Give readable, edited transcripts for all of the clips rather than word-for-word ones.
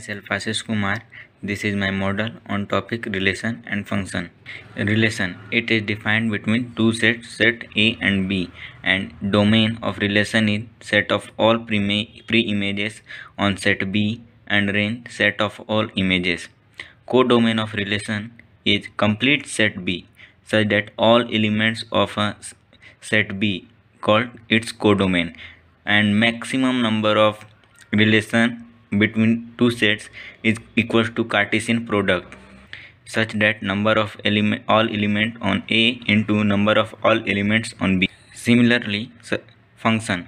Myself Ashish Kumar. This is my model on topic relation and function. Relation, it is defined between two sets, set A and B, and domain of relation is set of all pre-images on set B and range set of all images. Co-domain of relation is complete set B, such that all elements of a set B called its codomain, and maximum number of relation between two sets is equals to Cartesian product, such that number of all elements on A into number of all elements on B. Similarly, function.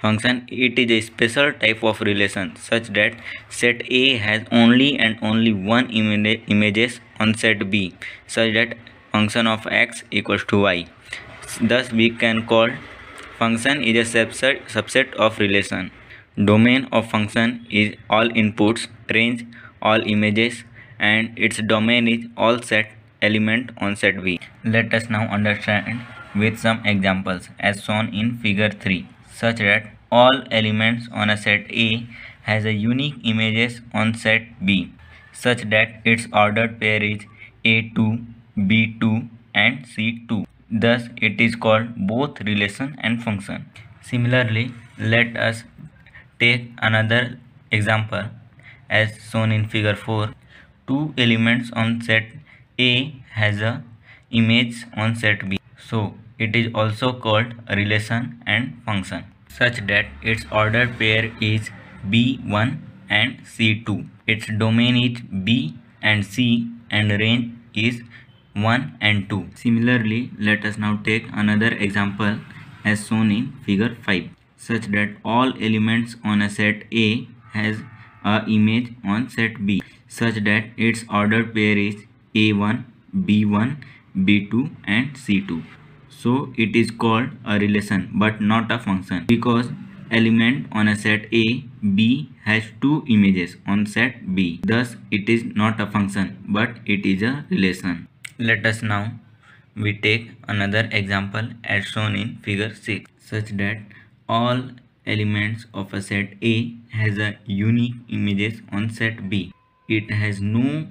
Function, it is a special type of relation such that set A has only and only one images on set B, such that function of x equals to y. Thus we can call function is a subset of relation. Domain of function is all inputs, range all images, and its domain is all set element on set B. Let us now understand with some examples as shown in figure 3, such that all elements on a set A has a unique images on set B, such that its ordered pair is A2, B2 and C2. Thus it is called both relation and function. Similarly, let us take another example as shown in figure 4. Two elements on set A has a image on set B. So it is also called relation and function, such that its ordered pair is B1 and C2. Its domain is B and C and range is 1 and 2. Similarly, let us now take another example as shown in figure 5. Such that all elements on a set A has a image on set B, such that its ordered pair is A1, B1, B2 and C2. So it is called a relation but not a function, because element on a set A, B has two images on set B. Thus it is not a function but it is a relation. Let us now we take another example as shown in figure 6, such that all elements of a set A has a unique images on set B. It has no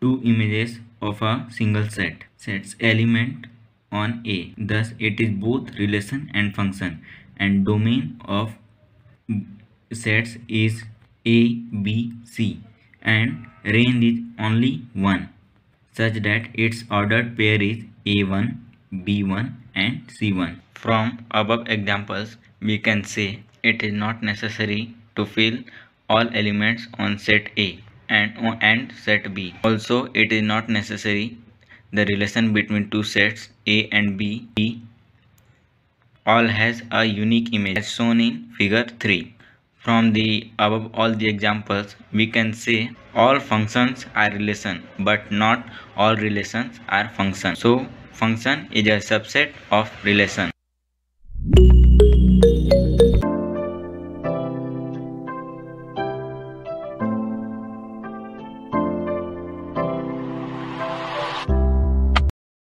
two images of a single set. Sets element on A. Thus it is both relation and function, and domain of sets is A, B, C, and range is only 1, such that its ordered pair is A1, B1 and C1. From above examples, we can say it is not necessary to fill all elements on set A and set B. Also, it is not necessary the relation between two sets A and B, all has a unique image as shown in figure 3. From the above all the examples, we can say all functions are relation but not all relations are functions. So function is a subset of relation.